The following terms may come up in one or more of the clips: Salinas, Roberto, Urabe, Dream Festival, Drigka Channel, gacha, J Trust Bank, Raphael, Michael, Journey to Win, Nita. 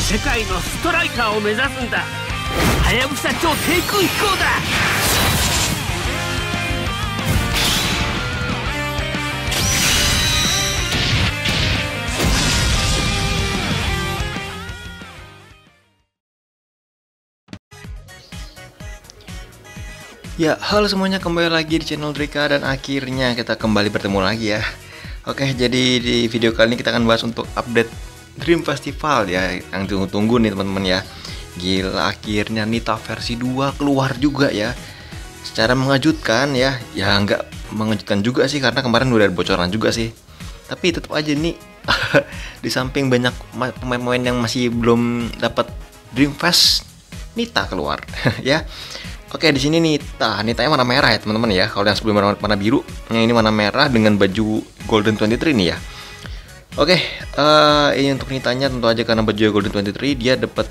も世界のストライカーを目指すんだ。ハヤブサ超低空飛行だ。Ya, halo semuanya, kembali lagi di channel Drigka dan akhirnya kita kembali bertemu lagi ya. Oke, jadi di video kali ini kita akan bahas untuk update Dream Festival ya, yang tunggu-tunggu nih teman-teman ya. Gila, akhirnya Nita versi 2 keluar juga ya. Secara mengejutkan ya, ya nggak mengejutkan juga sih karena kemarin udah ada bocoran juga sih. Tapi tetap aja nih di samping banyak pemain-pemain yang masih belum dapat Dream Fest, Nita keluar ya. Oke, di sini Nitanya warna merah ya teman-teman ya. Kalau yang sebelumnya warna biru, yang ini warna merah dengan baju Golden 23 nih ya. Oke, ini untuk Nitanya tentu aja karena baju Golden 23, dia dapat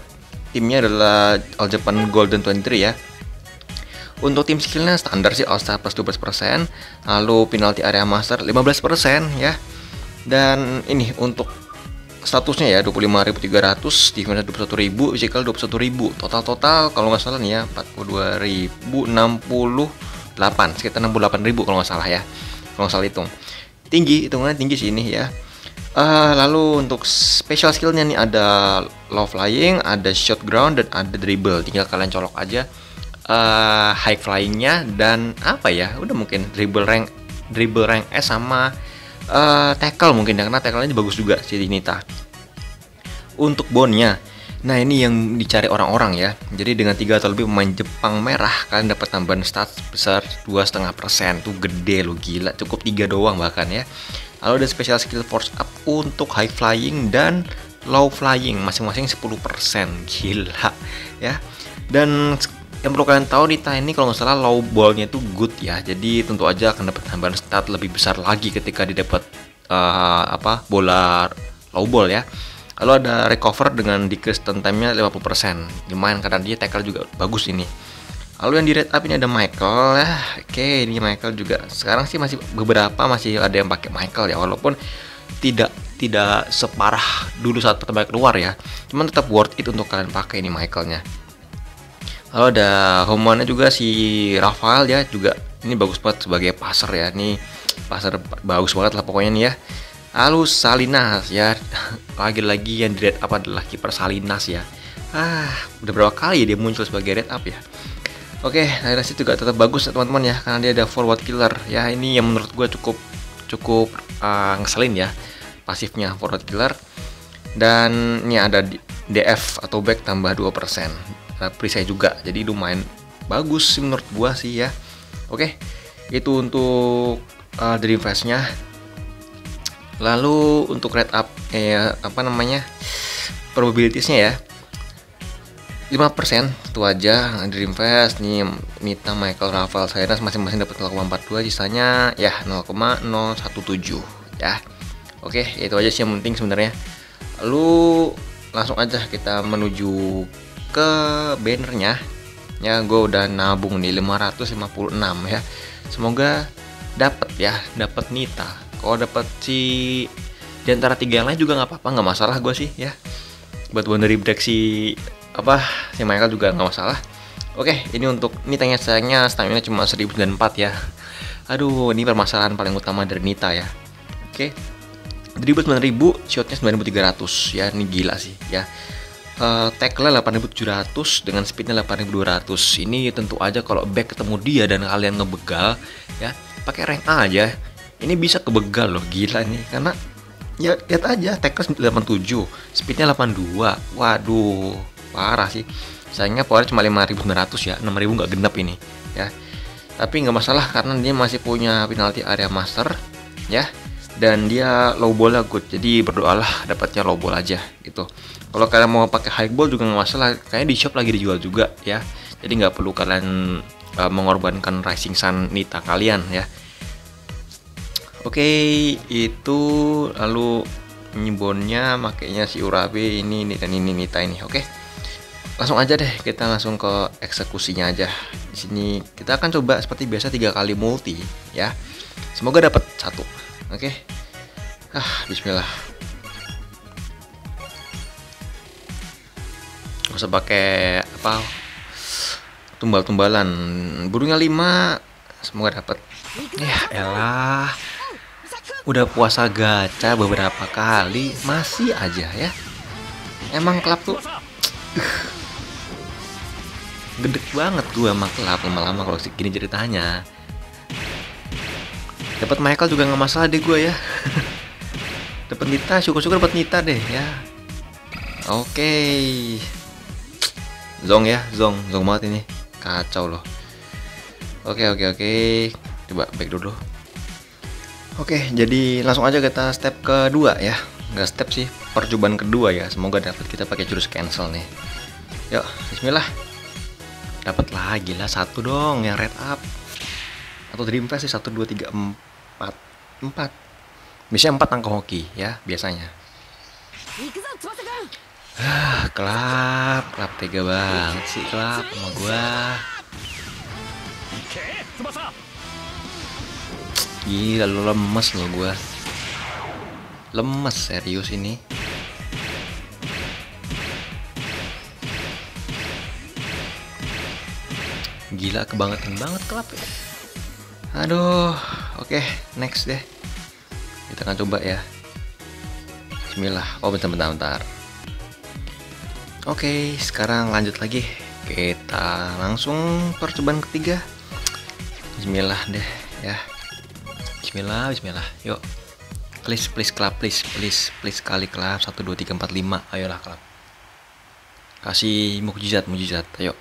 timnya adalah All Japan Golden 23 ya. Untuk tim skillnya standar sih, All Star plus 12%, lalu penalti area master 15% ya. Dan ini untuk statusnya ya, 25.300, defense 21.000, physical 21.000. Total kalau nggak salah nih ya, 42.068, sekitar 68.000 kalau nggak salah ya. Kalau nggak salah hitung. Tinggi, hitungannya tinggi sih ini ya. Lalu untuk special skillnya nih ada low flying, ada shot ground, dan ada dribble. Tinggal kalian colok aja high flyingnya dan apa ya, udah mungkin dribble rank S sama tackle mungkin ya, karena tackle-nya bagus juga si Nita. Untuk bondnya, nah ini yang dicari orang-orang ya. Jadi dengan 3 atau lebih pemain Jepang merah, kalian dapat tambahan stat besar 2,5%. Tuh gede loh, gila, cukup 3 doang bahkan ya. Lalu ada special skill force up untuk high flying dan low flying masing-masing 10%. Gila ya. Dan yang perlu kalian tahu, Nita ini kalau nggak salah low ballnya itu good ya, jadi tentu aja akan dapat tambahan stat lebih besar lagi ketika didapat bola low ball ya. Lalu ada recover dengan decrease turn time-nya 50%, lumayan karena dia tackle juga bagus ini. Lalu yang di red up ini ada Michael ya. Oke, ini Michael juga sekarang sih masih beberapa masih ada yang pakai Michael ya, walaupun tidak separah dulu saat pertama keluar ya, cuman tetap worth it untuk kalian pakai ini Michaelnya. Lalu ada homeman-nya juga si Raphael ya, juga ini bagus banget sebagai passer ya, ini passer bagus banget lah pokoknya nih ya. Lalu Salinas ya, lagi-lagi yang di red up adalah kiper Salinas ya. Udah berapa kali dia muncul sebagai red up ya. Oke, Salinas itu juga tetap bagus teman-teman ya, karena dia ada forward killer ya. Ini yang menurut gue cukup ngeselin ya, pasifnya forward killer. Dan ini ada DF atau back tambah 2%. Perisai juga, jadi lumayan bagus sih menurut gua sih ya. Oke, itu untuk Dream Fest-nya. Lalu untuk rate up probabilities-nya ya, 5% itu aja. Dream Fest nih, Nita, Michael, Raphael, Salinas masing-masing dapat 0,42, sisanya ya 0,017 ya. Oke, itu aja sih yang penting sebenarnya. Lalu langsung aja kita menuju ke bannernya ya. Gue udah nabung nih 556 ya, semoga dapat ya, dapat Nita. Kalau dapat si di antara 3 yang lain juga nggak apa-apa, nggak masalah gue sih ya. Bantuan dari break si Michael juga nggak masalah. Oke, ini untuk Nitanya sayangnya stamina cuma 1004 ya. Aduh, ini permasalahan paling utama dari Nita ya. Oke, 9000, shotnya 9300 ya, ini gila sih ya. Tackle-nya 8700 dengan speednya 8200. Ini tentu aja kalau back ketemu dia dan kalian ngebegal ya, pakai rank A aja, ini bisa kebegal loh, gila nih. Karena ya lihat aja, tackle 87, speednya 82. Waduh, parah sih. Sayangnya power cuma 5900 ya, 6000 nggak genep ini ya. Tapi nggak masalah karena dia masih punya penalti area master ya. Dan dia low ball-nya good, jadi berdoalah dapatnya low ball aja gitu. Kalau kalian mau pakai high ball juga nggak masalah, kayaknya di shop lagi dijual juga ya. Jadi nggak perlu kalian mengorbankan Rising Sun Nita kalian ya. Oke, itu. Lalu nyibonnya makainya si Urabe ini Nita ini. Oke, langsung aja deh kita langsung ke eksekusinya aja. Di sini kita akan coba seperti biasa 3 kali multi ya. Semoga dapat 1. Oke. Bismillah. nggak usah pakai apa tumbal-tumbalan. Burungnya 5, semoga dapat. Ya elah, udah puasa gacha beberapa kali masih aja ya. Emang klub tuh gedek banget gua sama klub lama-lama kalau segini ceritanya. Dapat Michael juga nggak masalah deh gua ya. Dapat Nita, syukur-syukur dapat Nita deh ya. Oke. Zong ya, zong banget ini. Kacau loh. Oke. Coba back dulu. Oke, jadi langsung aja kita step kedua ya. Nggak step sih, percobaan kedua ya. Semoga dapat, kita pakai jurus cancel nih. Yuk, bismillah. Dapat lagi lah, 1 dong yang red up. Atau Dream Fest sih, 1 2 3 4. Biasanya 4 angka hoki ya, biasanya. Klap tega banget sih klap sama gua. Gila lu, lemes lo gua. Lemes serius ini. Gila, kebangetan banget klap ya. Aduh, oke, next deh. Kita akan coba ya. Bismillah. Oh, bentar. Oke, sekarang lanjut lagi. Kita langsung percobaan ketiga. Bismillah deh ya. Bismillah. Yuk. Please klub, please kali klub. 1 2 3 4 5. Ayolah klub. Kasih mukjizat. Ayo.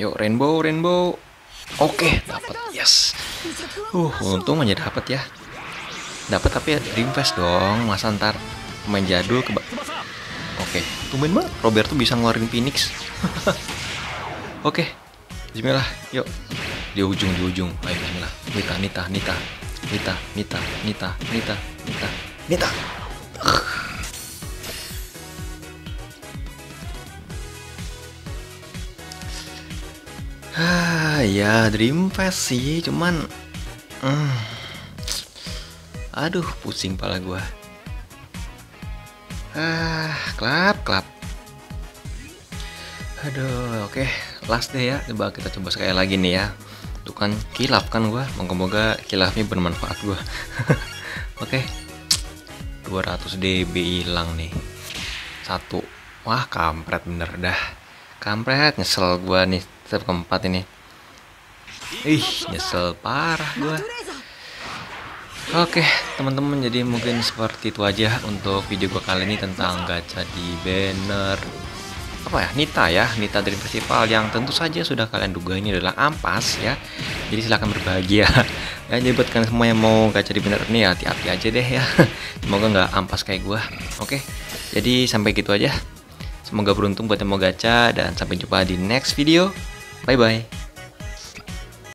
Yuk, rainbow. Oke, dapat. Yes. Untung aja dapat ya. Dapat tapi ya Dream Fest dong, masa ntar main jadul ke. Oke, tumben banget Roberto bisa ngeluarin Phoenix. Oke, bismillah, yuk. Di ujung. Ayo bismillah. Nita. Ya Dream Fest sih, cuman aduh, pusing pala gua. Klap. Aduh, oke. Last deh ya. Coba kita coba sekali lagi nih ya. Itu kan kilap kan gua. Moga-moga kilapnya bermanfaat gua. Oke. 200 DB hilang nih. 1. Wah, kampret bener dah. Kampret, nyesel gua nih step keempat ini. Ih, nyesel parah gua. Oke, teman-teman, jadi mungkin seperti itu aja untuk video gue kali ini tentang gacha di banner apa ya, Nita Dream Festival, yang tentu saja sudah kalian duga ini adalah ampas ya. Jadi silahkan berbahagia ya. Jadi buat kalian semua yang mau gacha di banner ini ya, hati-hati aja deh ya, semoga nggak ampas kayak gue. Oke, jadi sampai gitu aja, semoga beruntung buat yang mau gacha, dan sampai jumpa di next video. Bye bye.